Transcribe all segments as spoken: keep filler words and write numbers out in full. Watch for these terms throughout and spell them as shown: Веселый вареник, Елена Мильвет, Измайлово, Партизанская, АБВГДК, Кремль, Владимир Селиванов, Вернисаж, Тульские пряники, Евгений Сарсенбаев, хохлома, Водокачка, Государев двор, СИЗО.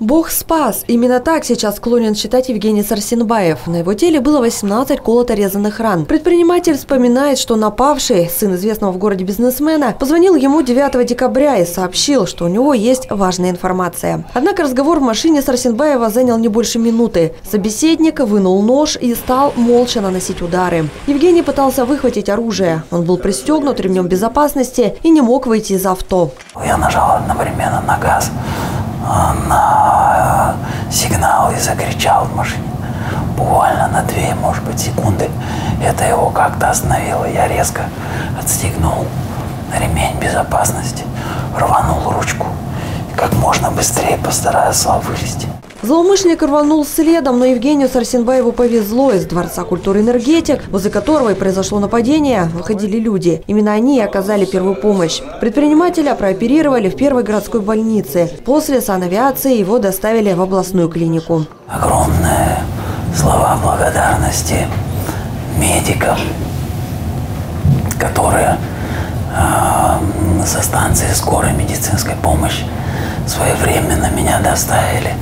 Бог спас. Именно так сейчас склонен считать Евгений Сарсенбаев. На его теле было восемнадцать колото-резанных ран. Предприниматель вспоминает, что напавший, сын известного в городе бизнесмена, позвонил ему девятого декабря и сообщил, что у него есть важная информация. Однако разговор в машине Сарсенбаева занял не больше минуты. Собеседник вынул нож и стал молча наносить удары. Евгений пытался выхватить оружие. Он был пристегнут ремнем безопасности и не мог выйти из авто. Я нажал одновременно на газ, на сигнал и закричал в машине. Буквально на две, может быть, секунды это его как-то остановило. Я резко отстегнул ремень безопасности, рванул ручку и как можно быстрее постарался вылезти. Злоумышленник рванул следом, но Евгению Сарсенбаеву повезло. Из Дворца культуры «Энергетик», возле которого и произошло нападение, выходили люди. Именно они и оказали первую помощь. Предпринимателя прооперировали в первой городской больнице. После санавиации его доставили в областную клинику. Огромные слова благодарности медикам, которые э, со станции скорой медицинской помощи своевременно меня доставили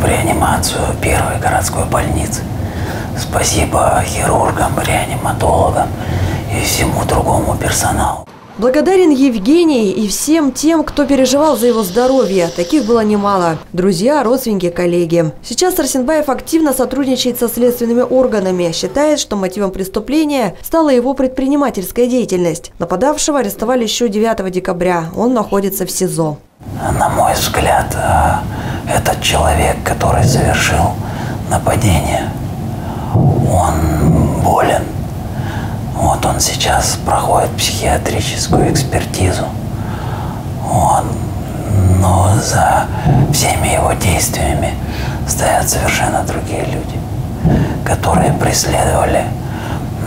в реанимацию первой городской больницы. Спасибо хирургам, реаниматологам и всему другому персоналу. Благодарен Евгений и всем тем, кто переживал за его здоровье. Таких было немало. Друзья, родственники, коллеги. Сейчас Сарсенбаев активно сотрудничает со следственными органами. Считает, что мотивом преступления стала его предпринимательская деятельность. Нападавшего арестовали еще девятого декабря. Он находится в СИЗО. На мой взгляд, этот человек, который совершил нападение, он болен. Вот он сейчас проходит психиатрическую экспертизу. Вот. Но за всеми его действиями стоят совершенно другие люди, которые преследовали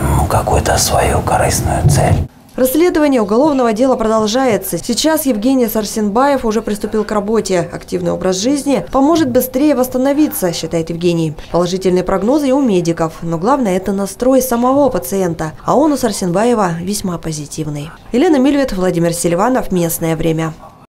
ну, какую-то свою корыстную цель. Расследование уголовного дела продолжается. Сейчас Евгений Сарсенбаев уже приступил к работе. Активный образ жизни поможет быстрее восстановиться, считает Евгений. Положительные прогнозы и у медиков. Но главное – это настрой самого пациента. А он у Сарсенбаева весьма позитивный. Елена Мильвет, Владимир Селиванов. Местное время.